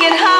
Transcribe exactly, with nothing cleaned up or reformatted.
can hide.